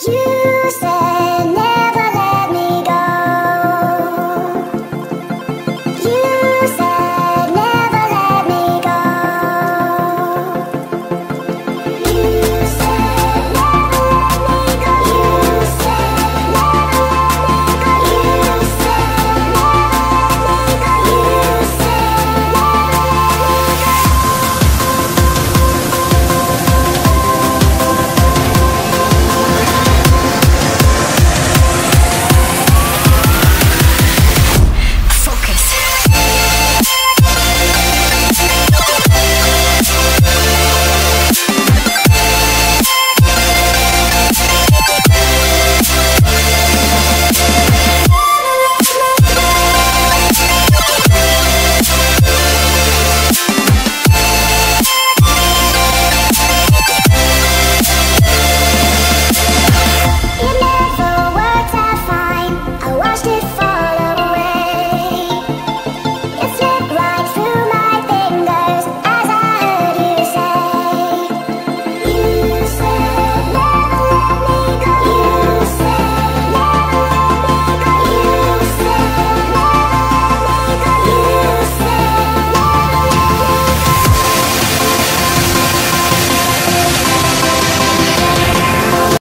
You said